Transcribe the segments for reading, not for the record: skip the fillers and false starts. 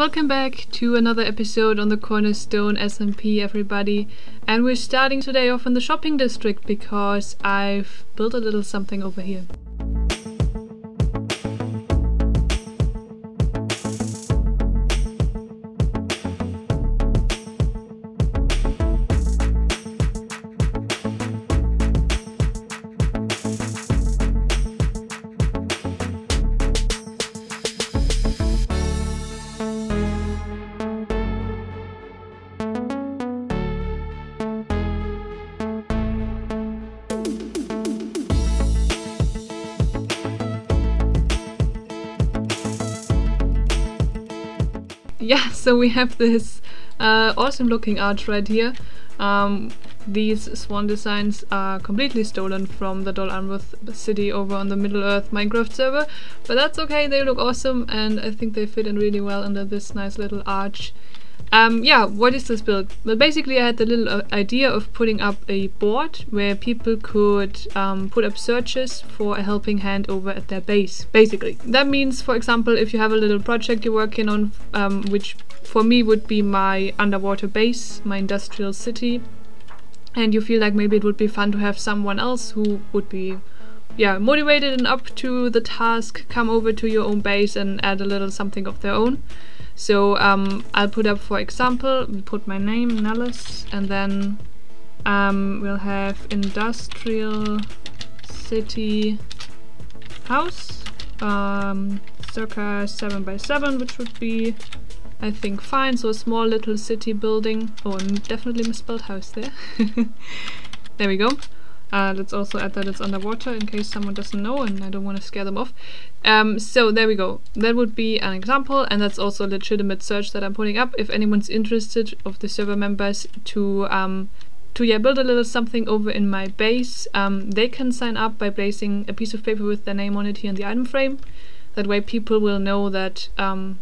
Welcome back to another episode on the Cornerstone SMP, everybody, and we're starting today off in the shopping district because I've built a little something over here. Yeah, so we have this awesome looking arch right here. These swan designs are completely stolen from the Dolanworth city over on the Middle-earth Minecraft server, but that's okay, they look awesome and I think they fit in really well under this nice little arch. Yeah, what is this build? Well, basically I had the little idea of putting up a board where people could put up searches for a helping hand over at their base, basically. That means, for example, if you have a little project you're working on, which for me would be my underwater base, my industrial city, and you feel like maybe it would be fun to have someone else who would be motivated and up to the task, come over to your own base and add a little something of their own. So I'll put up, for example, put my name, Nellas, and then we'll have industrial city house, circa 7 by 7, which would be, I think, fine. So a small little city building. Oh, I definitely misspelled house there. There we go. Let's also add that it's underwater in case someone doesn't know and I don't want to scare them off. So there we go. That would be an example, and that's also a legitimate search that I'm putting up if anyone's interested of the server members to build a little something over in my base. They can sign up by placing a piece of paper with their name on it here in the item frame. That way people will know that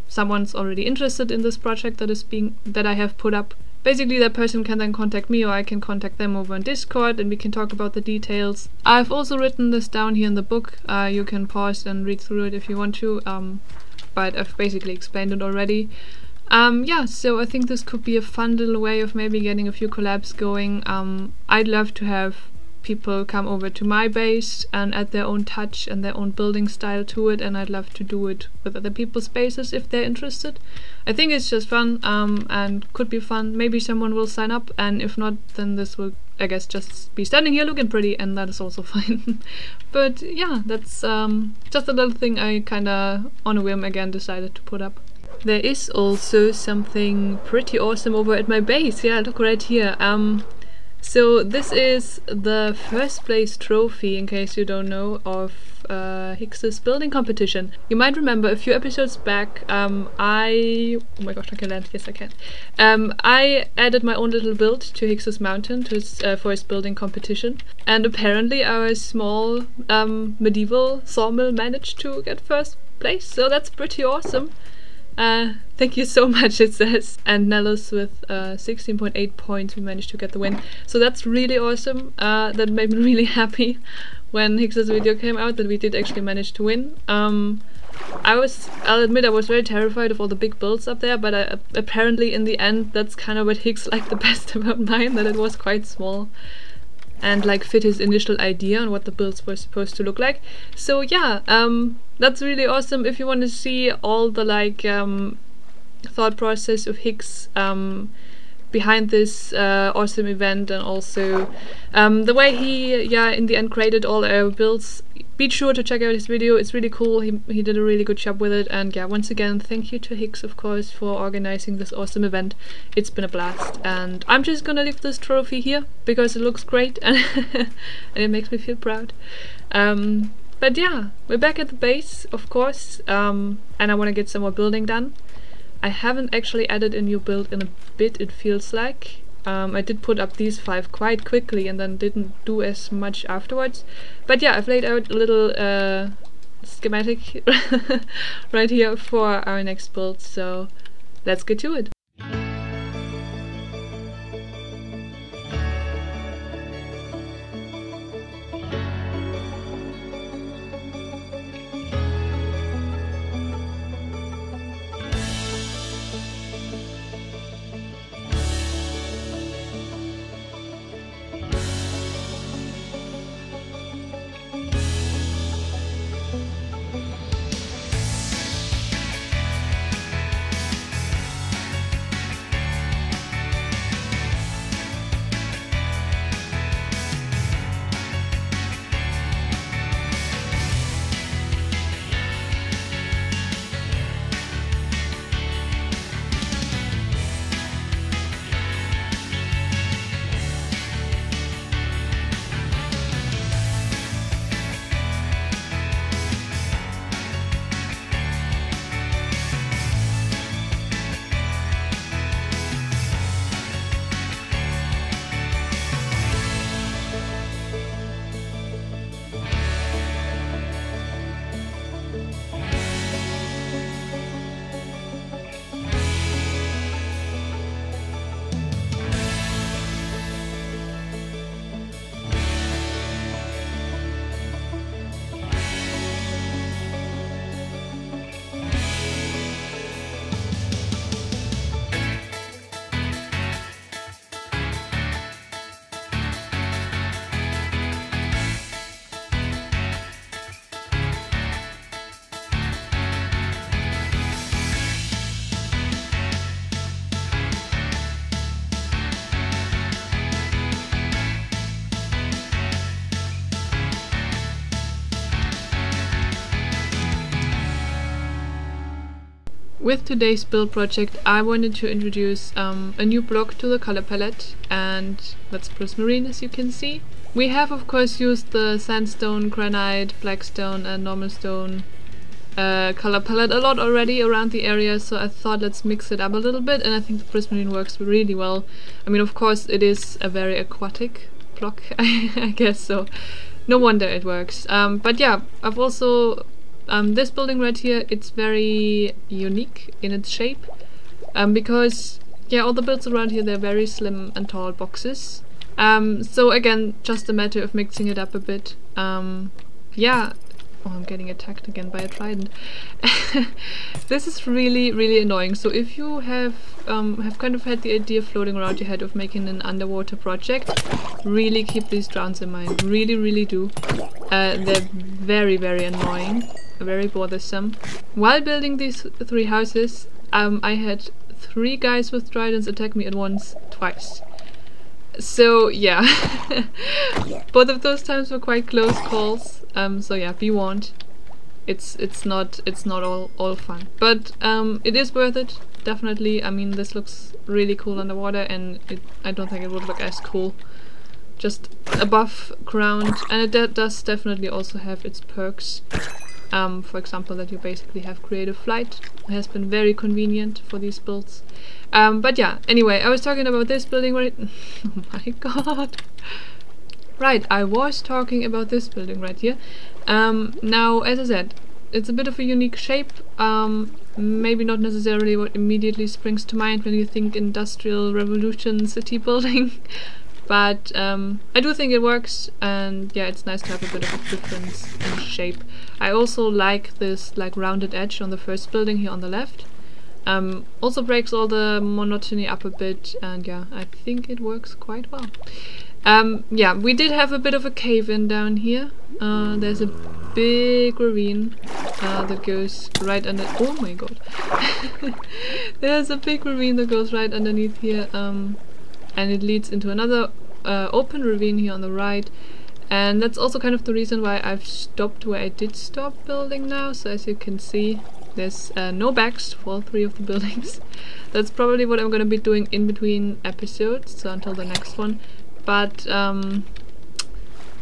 someone's already interested in this project that I have put up. Basically, that person can then contact me, or I can contact them over on Discord and we can talk about the details. I've also written this down here in the book. You can pause and read through it if you want to, but I've basically explained it already. Yeah, so I think this could be a fun little way of maybe getting a few collabs going. I'd love to have people come over to my base and add their own touch and their own building style to it, and I'd love to do it with other people's bases if they're interested. I think it's just fun and could be fun. Maybe someone will sign up, and if not, then this will, I guess, just be standing here looking pretty, and that is also fine. But yeah, that's just a little thing I kinda on a whim again decided to put up. There is also something pretty awesome over at my base. Yeah, look right here. So this is the first place trophy, in case you don't know, of Hicks's building competition. You might remember a few episodes back, oh my gosh, I can land, yes I can. I added my own little build to Hicks's mountain for his building competition, and apparently our small medieval sawmill managed to get first place, so that's pretty awesome. Thank you so much, it says. And Nellas with 16.8 points, we managed to get the win. So that's really awesome. That made me really happy when Hicks's video came out that we did actually manage to win. I'll admit I was very terrified of all the big builds up there, but apparently in the end that's kind of what Hicks liked the best about mine, that it was quite small and like fit his initial idea on what the builds were supposed to look like. So yeah, that's really awesome. If you want to see all the thought process of Hicks behind this awesome event, and also the way he in the end created all our builds, be sure to check out his video. It's really cool. He did a really good job with it, and yeah, once again thank you to Hicks, of course, for organizing this awesome event. It's been a blast, and I'm just gonna leave this trophy here because it looks great and, and it makes me feel proud. But yeah, we're back at the base, of course, and I want to get some more building done. I haven't actually added a new build in a bit, it feels like. I did put up these 5 quite quickly and then didn't do as much afterwards. But yeah, I've laid out a little schematic right here for our next build, so let's get to it. With today's build project, I wanted to introduce a new block to the color palette, and that's prismarine, as you can see. We have of course used the sandstone, granite, blackstone and normal stone color palette a lot already around the area, so I thought let's mix it up a little bit, and I think the prismarine works really well. I mean, of course it is a very aquatic block, I guess, so no wonder it works. But yeah, I've also this building right here, it's very unique in its shape, because yeah, all the builds around here, they're very slim and tall boxes. So again, just a matter of mixing it up a bit. Yeah, oh, I'm getting attacked again by a trident. This is really, really annoying. So if you have kind of had the idea floating around your head of making an underwater project, really keep these drowns in mind. Really, really do. They're very, very annoying. Very bothersome. While building these three houses, I had three guys with tridents attack me at once, twice. So yeah, both of those times were quite close calls. So yeah, be warned. It's not all fun, but it is worth it, definitely. I mean, this looks really cool underwater, and I don't think it would look as cool just above ground. And it does definitely also have its perks. For example, that you basically have creative flight. It has been very convenient for these builds. But yeah, anyway, I was talking about this building right... oh my god! Right, I was talking about this building right here. Now, as I said, it's a bit of a unique shape. Maybe not necessarily what immediately springs to mind when you think Industrial Revolution city building. But I do think it works, and yeah, it's nice to have a bit of a difference in shape. I also like this like rounded edge on the first building here on the left. Also breaks all the monotony up a bit, and yeah, I think it works quite well. Yeah, we did have a bit of a cave-in down here. There's a big ravine that goes right under... oh my god! There's a big ravine that goes right underneath here. And it leads into another open ravine here on the right, and that's also kind of the reason why I've stopped where I did stop building now. So as you can see, there's no backs for all three of the buildings. That's probably what I'm gonna be doing in between episodes, so until the next one. But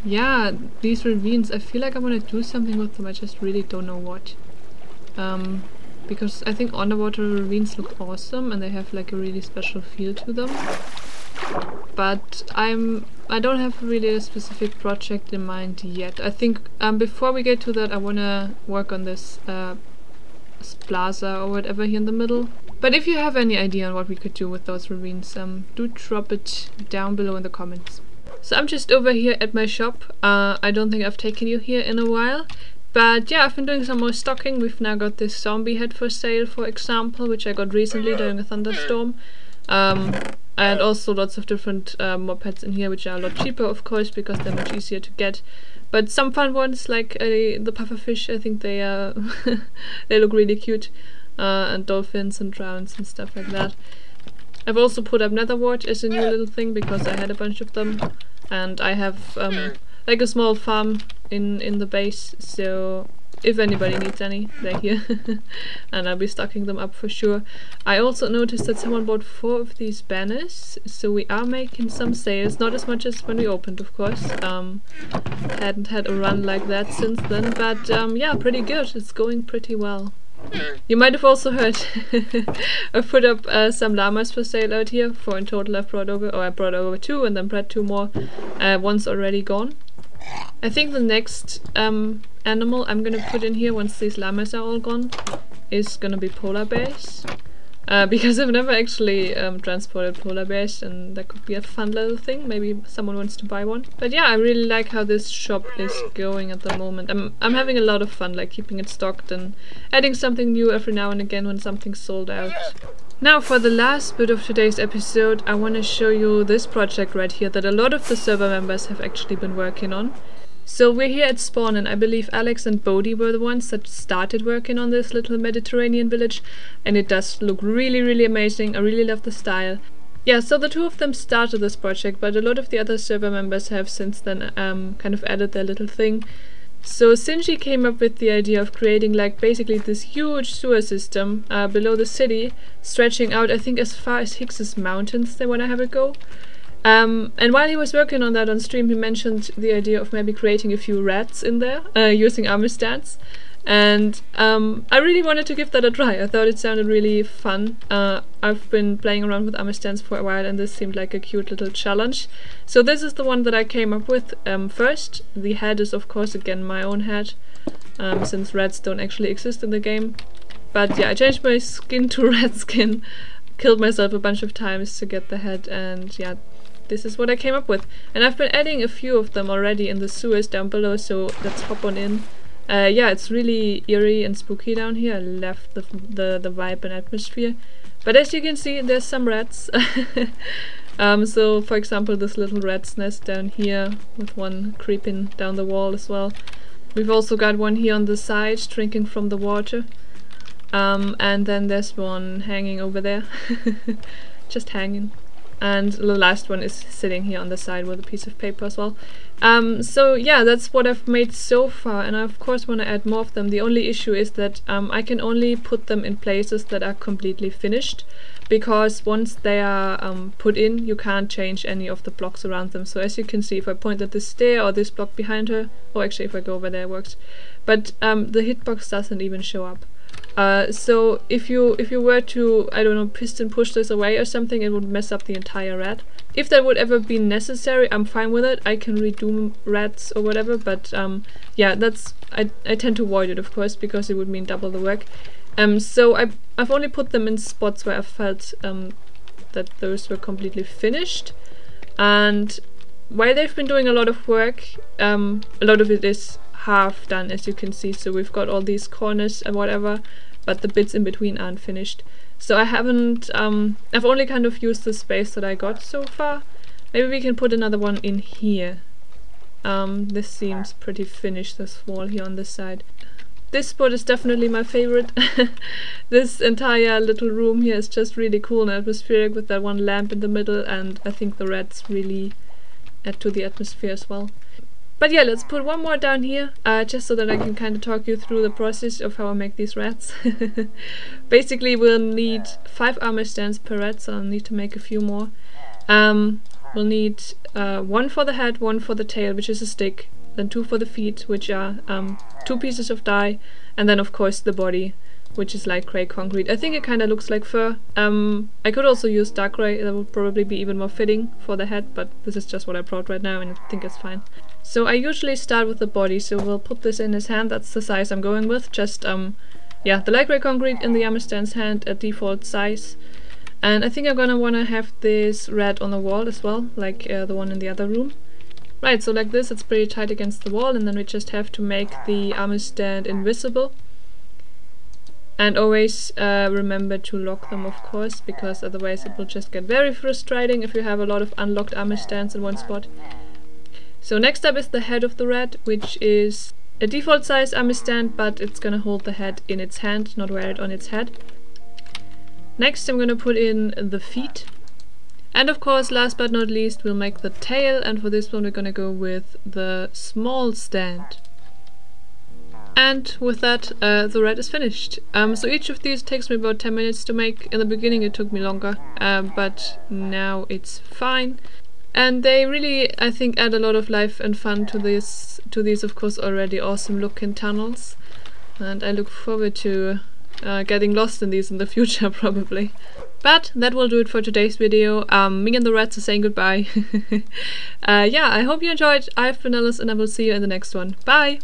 yeah, these ravines, I feel like I want to do something with them, I just really don't know what. Because I think underwater ravines look awesome, and they have like a really special feel to them. But I don't have really a specific project in mind yet. I think before we get to that, I wanna work on this plaza or whatever here in the middle. But if you have any idea on what we could do with those ravines, do drop it down below in the comments. So I'm just over here at my shop. I don't think I've taken you here in a while. But yeah, I've been doing some more stocking. We've now got this zombie head for sale, for example, which I got recently during a thunderstorm. And also lots of different mob heads in here, which are a lot cheaper, of course, because they're much easier to get. But some fun ones, like the pufferfish, I think they are they look really cute. And dolphins and drowns and stuff like that. I've also put up netherwort as a new little thing, because I had a bunch of them. And I have... like a small farm in the base, so if anybody needs any, they're here. And I'll be stocking them up for sure. I also noticed that someone bought 4 of these banners, so we are making some sales. Not as much as when we opened, of course. Hadn't had a run like that since then, but yeah, pretty good. It's going pretty well. You might have also heard I've put up some llamas for sale out here. 4 in total I've brought over, or I brought over 2 and then bred 2 more. One's already gone. I think the next animal I'm gonna put in here once these llamas are all gone is gonna be polar bears, because I've never actually transported polar bears, and that could be a fun little thing. Maybe someone wants to buy one. But yeah, I really like how this shop is going at the moment. I'm having a lot of fun, like keeping it stocked and adding something new every now and again when something's sold out. Now for the last bit of today's episode, I want to show you this project right here that a lot of the server members have actually been working on. So we're here at spawn, and I believe Alex and Bodhi were the ones that started working on this little Mediterranean village, and it does look really, really amazing. I really love the style. Yeah, so the two of them started this project, but a lot of the other server members have since then kind of added their little thing. So Sinji came up with the idea of creating like basically this huge sewer system below the city, stretching out I think as far as Hicks's mountains they want to have a go. And while he was working on that on stream, he mentioned the idea of maybe creating a few rats in there, using armor stats. And I really wanted to give that a try. I thought it sounded really fun. I've been playing around with armor stands for a while and this seemed like a cute little challenge. So this is the one that I came up with first. The head is of course again my own head, since rats don't actually exist in the game. But yeah, I changed my skin to rat skin, killed myself a bunch of times to get the head, and yeah, this is what I came up with. And I've been adding a few of them already in the sewers down below, so let's hop on in. Yeah, it's really eerie and spooky down here. I love the vibe and atmosphere. But as you can see, there's some rats. So, for example, this little rat's nest down here, with one creeping down the wall as well. We've also got one here on the side, drinking from the water. And then there's one hanging over there. Just hanging. And the last one is sitting here on the side with a piece of paper as well. So yeah, that's what I've made so far, and I of course want to add more of them. The only issue is that I can only put them in places that are completely finished, because once they are put in, you can't change any of the blocks around them. So as you can see, if I point at this stair or this block behind her, or actually if I go over there it works, but the hitbox doesn't even show up. So if you were to, I don't know, piston push this away or something, it would mess up the entire rat. If that would ever be necessary, I'm fine with it. I can redo rats or whatever, but yeah, that's I tend to avoid it, of course, because it would mean double the work. So I've only put them in spots where I felt that those were completely finished. And while they've been doing a lot of work, a lot of it is half done, as you can see. So we've got all these corners and whatever, but the bits in between aren't finished. So I haven't, I've only kind of used the space that I got so far. Maybe we can put another one in here. This seems pretty finished, this wall here on this side. This spot is definitely my favorite. This entire little room here is just really cool and atmospheric with that one lamp in the middle, and I think the rats really add to the atmosphere as well. But yeah, let's put one more down here, just so that I can kind of talk you through the process of how I make these rats. Basically, we'll need 5 armor stands per rat, so I'll need to make a few more. We'll need one for the head, one for the tail, which is a stick, then 2 for the feet, which are 2 pieces of dye, and then of course the body, which is like grey concrete. I think it kind of looks like fur. I could also use dark grey, that would probably be even more fitting for the head, but this is just what I brought right now and I think it's fine. So I usually start with the body, so we'll put this in his hand. That's the size I'm going with, just yeah, the light grey concrete in the armor stand's hand at default size. And I think I'm gonna wanna have this red on the wall as well, like the one in the other room. Right, so like this, it's pretty tight against the wall, and then we just have to make the armor stand invisible. And always remember to lock them, of course, because otherwise it will just get very frustrating if you have a lot of unlocked armor stands in one spot. So next up is the head of the rat, which is a default size armor stand, but it's gonna hold the head in its hand, not wear it on its head. Next I'm gonna put in the feet. And of course, last but not least, we'll make the tail, and for this one we're gonna go with the small stand. And with that, the rat is finished. So each of these takes me about 10 minutes to make. In the beginning it took me longer, but now it's fine. And they really, I think, add a lot of life and fun to these of course already awesome looking tunnels. And I look forward to getting lost in these in the future, probably. But that will do it for today's video. Me and the rats are saying goodbye. Yeah, I hope you enjoyed. I've been Alex and I will see you in the next one. Bye!